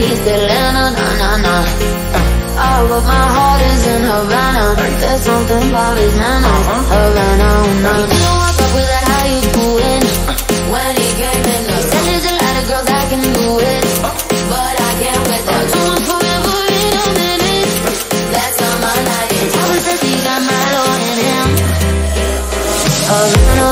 leave Atlanta, nah. All of my heart is in Havana. There's something about his nana. Havana, nah. You know I fuck with that, how you doing? When he came in, he said there's a lot of girls that can do it, but I can't with them. Do it forever in a minute. That's all my life is. I was just he got Milo in him. Havana,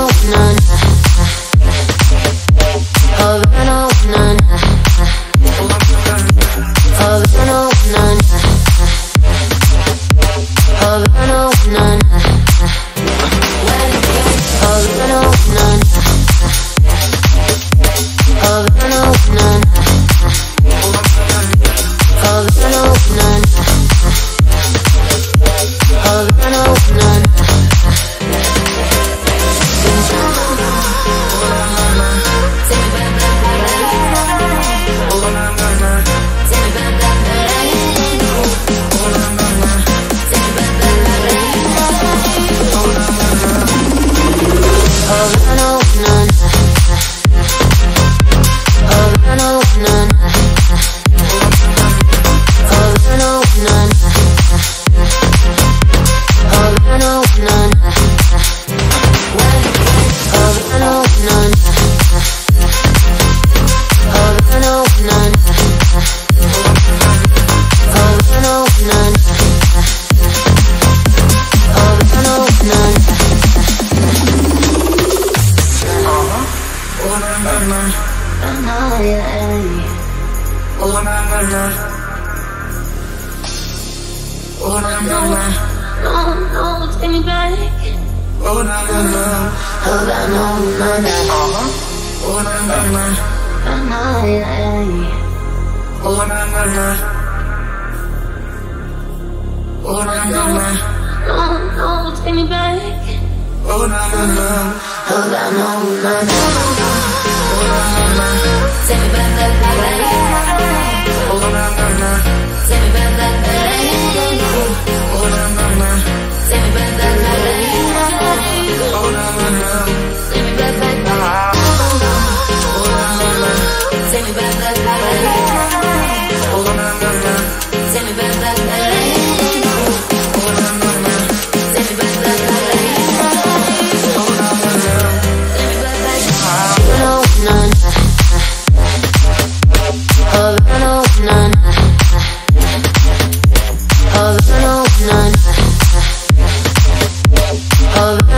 nah. No, take me back. No, take me back. Take me back. Take me back, back, back, back. Oh, na, na, na. Take me back, back, back, back. Oh, na, na, na. Take me back, back, back, back. Oh, na, na, na. Take me back, back, back, back. Oh, na, na, na. Take me back, back, back, back. Oh, na, na, na. Take me back, back, back. Oh, na, na. Oh, na, na.